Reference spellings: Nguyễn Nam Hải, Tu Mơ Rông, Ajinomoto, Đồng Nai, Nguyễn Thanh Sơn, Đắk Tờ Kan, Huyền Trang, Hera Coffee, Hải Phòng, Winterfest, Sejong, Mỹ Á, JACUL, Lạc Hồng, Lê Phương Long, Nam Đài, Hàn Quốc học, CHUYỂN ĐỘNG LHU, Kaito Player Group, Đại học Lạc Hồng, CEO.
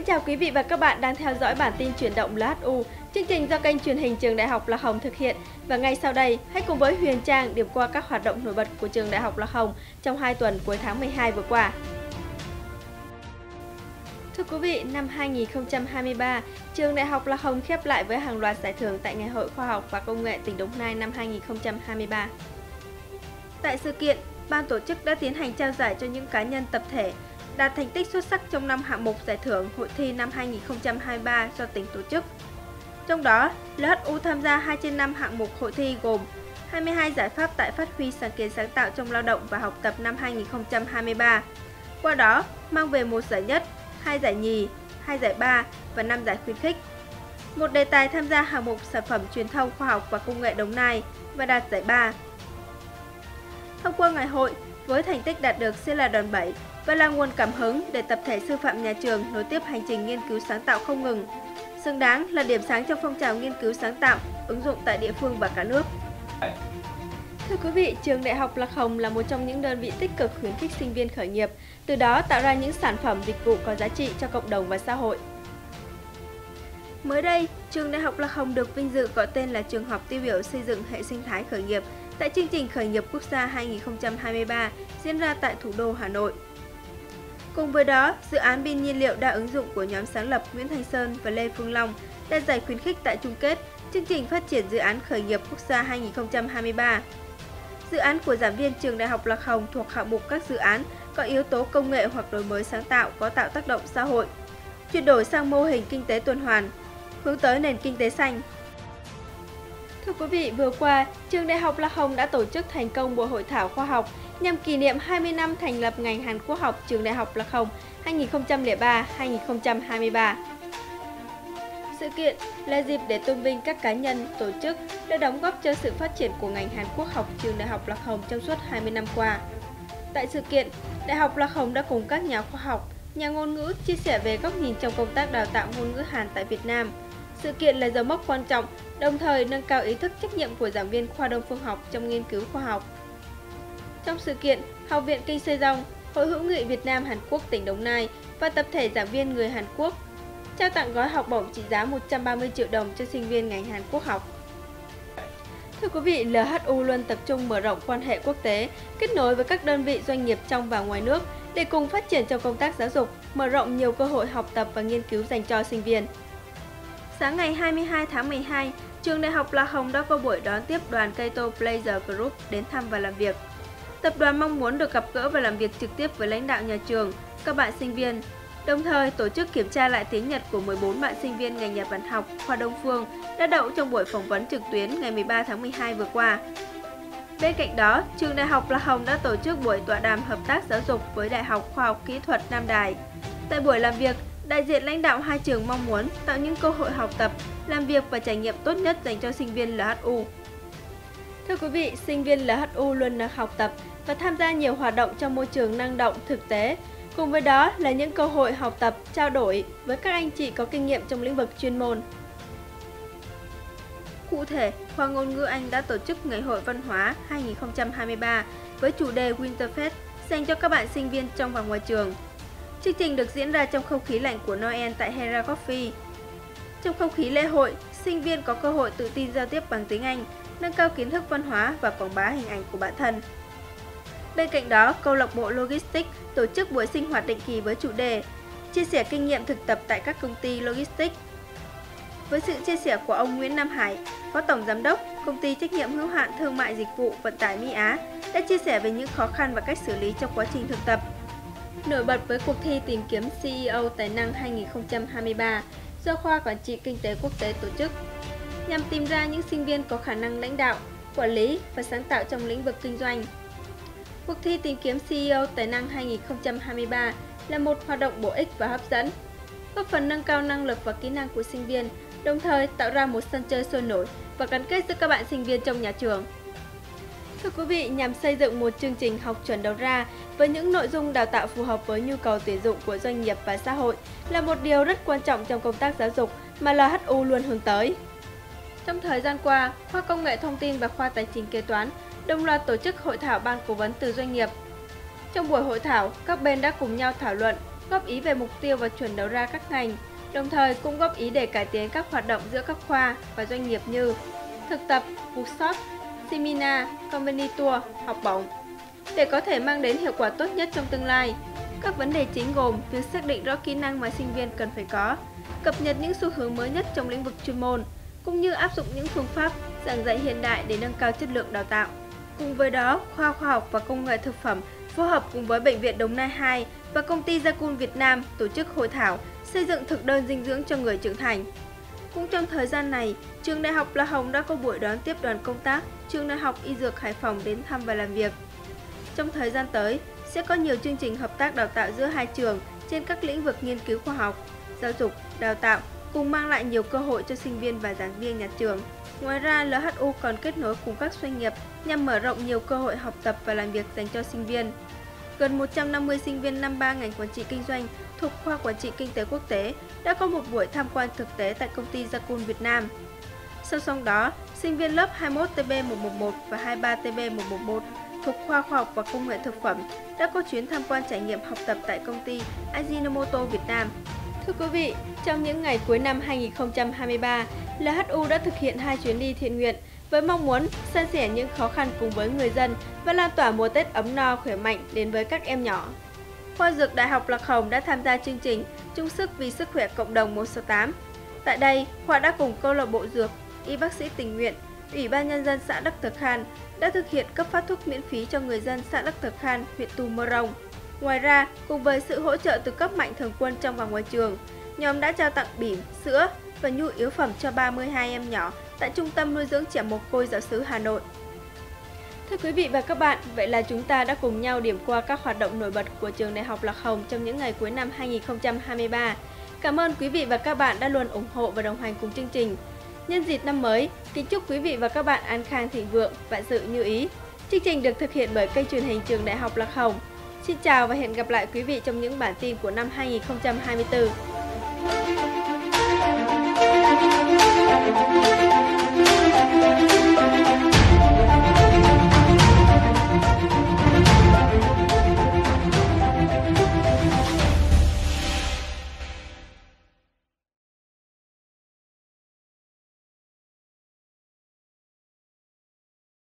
Mến chào quý vị và các bạn đang theo dõi bản tin chuyển động LHU, chương trình do kênh truyền hình trường Đại học Lạc Hồng thực hiện. Và ngay sau đây, hãy cùng với Huyền Trang điểm qua các hoạt động nổi bật của trường Đại học Lạc Hồng trong 2 tuần cuối tháng 12 vừa qua. Thưa quý vị, năm 2023, trường Đại học Lạc Hồng khép lại với hàng loạt giải thưởng tại Ngày hội Khoa học và Công nghệ tỉnh Đồng Nai năm 2023. Tại sự kiện, ban tổ chức đã tiến hành trao giải cho những cá nhân tập thể đạt thành tích xuất sắc trong năm hạng mục giải thưởng hội thi năm 2023 do tỉnh tổ chức. Trong đó, LHU tham gia 2 trên 5 hạng mục hội thi gồm 22 giải pháp tại phát huy sáng kiến sáng tạo trong lao động và học tập năm 2023. Qua đó, mang về 1 giải nhất, 2 giải nhì, 2 giải ba và 5 giải khuyến khích. 1 đề tài tham gia hạng mục sản phẩm truyền thông khoa học và công nghệ Đồng Nai và đạt giải 3. Thông qua ngày hội, với thành tích đạt được sẽ là đoàn 7 và là nguồn cảm hứng để tập thể sư phạm nhà trường nối tiếp hành trình nghiên cứu sáng tạo không ngừng, xứng đáng là điểm sáng trong phong trào nghiên cứu sáng tạo, ứng dụng tại địa phương và cả nước. Thưa quý vị, trường Đại học Lạc Hồng là một trong những đơn vị tích cực khuyến khích sinh viên khởi nghiệp, từ đó tạo ra những sản phẩm dịch vụ có giá trị cho cộng đồng và xã hội. Mới đây, trường Đại học Lạc Hồng được vinh dự gọi tên là trường học tiêu biểu xây dựng hệ sinh thái khởi nghiệp tại chương trình Khởi nghiệp Quốc gia 2023 diễn ra tại thủ đô Hà Nội. Cùng với đó, dự án pin nhiên liệu đa ứng dụng của nhóm sáng lập Nguyễn Thanh Sơn và Lê Phương Long đạt giải khuyến khích tại chung kết chương trình phát triển dự án Khởi nghiệp Quốc gia 2023. Dự án của giảng viên trường Đại học Lạc Hồng thuộc hạng mục các dự án có yếu tố công nghệ hoặc đổi mới sáng tạo có tạo tác động xã hội, chuyển đổi sang mô hình kinh tế tuần hoàn, hướng tới nền kinh tế xanh. Thưa quý vị, vừa qua, trường Đại học Lạc Hồng đã tổ chức thành công buổi hội thảo khoa học nhằm kỷ niệm 20 năm thành lập ngành Hàn Quốc học trường Đại học Lạc Hồng 2003-2023. Sự kiện là dịp để tôn vinh các cá nhân, tổ chức đã đóng góp cho sự phát triển của ngành Hàn Quốc học trường Đại học Lạc Hồng trong suốt 20 năm qua. Tại sự kiện, Đại học Lạc Hồng đã cùng các nhà khoa học, nhà ngôn ngữ chia sẻ về góc nhìn trong công tác đào tạo ngôn ngữ Hàn tại Việt Nam. Sự kiện là dấu mốc quan trọng, đồng thời nâng cao ý thức trách nhiệm của giảng viên khoa Đông phương học trong nghiên cứu khoa học. Trong sự kiện, Học viện Kinh Sejong, Hội hữu nghị Việt Nam Hàn Quốc tỉnh Đồng Nai và tập thể giảng viên người Hàn Quốc trao tặng gói học bổng trị giá 130 triệu đồng cho sinh viên ngành Hàn Quốc học. Thưa quý vị, LHU luôn tập trung mở rộng quan hệ quốc tế, kết nối với các đơn vị doanh nghiệp trong và ngoài nước để cùng phát triển trong công tác giáo dục, mở rộng nhiều cơ hội học tập và nghiên cứu dành cho sinh viên. Sáng ngày 22 tháng 12, trường Đại học Lạc Hồng đã có buổi đón tiếp đoàn Kaito Player Group đến thăm và làm việc. Tập đoàn mong muốn được gặp gỡ và làm việc trực tiếp với lãnh đạo nhà trường, các bạn sinh viên, đồng thời tổ chức kiểm tra lại tiếng Nhật của 14 bạn sinh viên ngành Nhật Bản học khoa Đông Phương đã đậu trong buổi phỏng vấn trực tuyến ngày 13 tháng 12 vừa qua. Bên cạnh đó, trường Đại học Lạc Hồng đã tổ chức buổi tọa đàm hợp tác giáo dục với Đại học Khoa học Kỹ thuật Nam Đài. Tại buổi làm việc, đại diện lãnh đạo hai trường mong muốn tạo những cơ hội học tập, làm việc và trải nghiệm tốt nhất dành cho sinh viên LHU. Thưa quý vị, sinh viên LHU luôn được học tập và tham gia nhiều hoạt động trong môi trường năng động, thực tế. Cùng với đó là những cơ hội học tập, trao đổi với các anh chị có kinh nghiệm trong lĩnh vực chuyên môn. Cụ thể, Khoa Ngôn ngữ Anh đã tổ chức Ngày hội Văn hóa 2023 với chủ đề Winterfest dành cho các bạn sinh viên trong và ngoài trường. Chương trình được diễn ra trong không khí lạnh của Noel tại Hera Coffee. Trong không khí lễ hội, sinh viên có cơ hội tự tin giao tiếp bằng tiếng Anh, nâng cao kiến thức văn hóa và quảng bá hình ảnh của bản thân. Bên cạnh đó, câu lạc bộ Logistics tổ chức buổi sinh hoạt định kỳ với chủ đề chia sẻ kinh nghiệm thực tập tại các công ty Logistics. Với sự chia sẻ của ông Nguyễn Nam Hải, Phó Tổng Giám đốc Công ty Trách nhiệm Hữu hạn Thương mại Dịch vụ Vận tải Mỹ Á đã chia sẻ về những khó khăn và cách xử lý trong quá trình thực tập. Nổi bật với cuộc thi tìm kiếm CEO Tài năng 2023 do Khoa Quản trị Kinh tế Quốc tế tổ chức, nhằm tìm ra những sinh viên có khả năng lãnh đạo, quản lý và sáng tạo trong lĩnh vực kinh doanh. Cuộc thi tìm kiếm CEO Tài năng 2023 là một hoạt động bổ ích và hấp dẫn, góp phần nâng cao năng lực và kỹ năng của sinh viên, đồng thời tạo ra một sân chơi sôi nổi và gắn kết giữa các bạn sinh viên trong nhà trường. Thưa quý vị, nhằm xây dựng một chương trình học chuẩn đầu ra với những nội dung đào tạo phù hợp với nhu cầu tuyển dụng của doanh nghiệp và xã hội là một điều rất quan trọng trong công tác giáo dục mà LHU luôn hướng tới. Trong thời gian qua, Khoa Công nghệ Thông tin và Khoa Tài chính Kế toán đồng loạt tổ chức hội thảo ban cố vấn từ doanh nghiệp. Trong buổi hội thảo, các bên đã cùng nhau thảo luận góp ý về mục tiêu và chuẩn đầu ra các ngành, đồng thời cũng góp ý để cải tiến các hoạt động giữa các khoa và doanh nghiệp như thực tập, workshop, seminar, company tour, học bổng. Để có thể mang đến hiệu quả tốt nhất trong tương lai, các vấn đề chính gồm việc xác định rõ kỹ năng mà sinh viên cần phải có, cập nhật những xu hướng mới nhất trong lĩnh vực chuyên môn, cũng như áp dụng những phương pháp giảng dạy hiện đại để nâng cao chất lượng đào tạo. Cùng với đó, Khoa Khoa học và Công nghệ Thực phẩm phối hợp cùng với Bệnh viện Đồng Nai 2 và công ty JACUL Việt Nam tổ chức hội thảo xây dựng thực đơn dinh dưỡng cho người trưởng thành. Cũng trong thời gian này, trường Đại học Lạc Hồng đã có buổi đón tiếp đoàn công tác trường Đại học Y Dược Hải Phòng đến thăm và làm việc. Trong thời gian tới, sẽ có nhiều chương trình hợp tác đào tạo giữa hai trường trên các lĩnh vực nghiên cứu khoa học, giáo dục, đào tạo, cùng mang lại nhiều cơ hội cho sinh viên và giảng viên nhà trường. Ngoài ra, LHU còn kết nối cùng các doanh nghiệp nhằm mở rộng nhiều cơ hội học tập và làm việc dành cho sinh viên. Gần 150 sinh viên năm 3 ngành quản trị kinh doanh thuộc khoa quản trị kinh tế quốc tế đã có một buổi tham quan thực tế tại công ty JACUL Việt Nam. Song song đó, sinh viên lớp 21TB111 và 23TB111 thuộc khoa khoa học và công nghệ thực phẩm đã có chuyến tham quan trải nghiệm học tập tại công ty Ajinomoto Việt Nam. Thưa quý vị, trong những ngày cuối năm 2023, LHU đã thực hiện 2 chuyến đi thiện nguyện với mong muốn san sẻ những khó khăn cùng với người dân và lan tỏa mùa Tết ấm no khỏe mạnh đến với các em nhỏ. Khoa Dược Đại học Lạc Hồng đã tham gia chương trình Chung sức vì sức khỏe cộng đồng 168. Tại đây, khoa đã cùng câu lạc bộ dược, y bác sĩ tình nguyện, Ủy ban nhân dân xã Đắk Tờ Kan đã thực hiện cấp phát thuốc miễn phí cho người dân xã Đắk Tờ Kan, huyện Tu Mơ Rông. Ngoài ra, cùng với sự hỗ trợ từ cấp mạnh thường quân trong và ngoài trường, nhóm đã trao tặng bỉm, sữa và nhu yếu phẩm cho 32 em nhỏ tại Trung tâm nuôi dưỡng trẻ mồ côi Giáo xứ Hà Nội. Thưa quý vị và các bạn, vậy là chúng ta đã cùng nhau điểm qua các hoạt động nổi bật của trường Đại học Lạc Hồng trong những ngày cuối năm 2023. Cảm ơn quý vị và các bạn đã luôn ủng hộ và đồng hành cùng chương trình. Nhân dịp năm mới, kính chúc quý vị và các bạn an khang thịnh vượng, vạn sự như ý. Chương trình được thực hiện bởi kênh truyền hình trường Đại học Lạc Hồng. Xin chào và hẹn gặp lại quý vị trong những bản tin của năm 2024.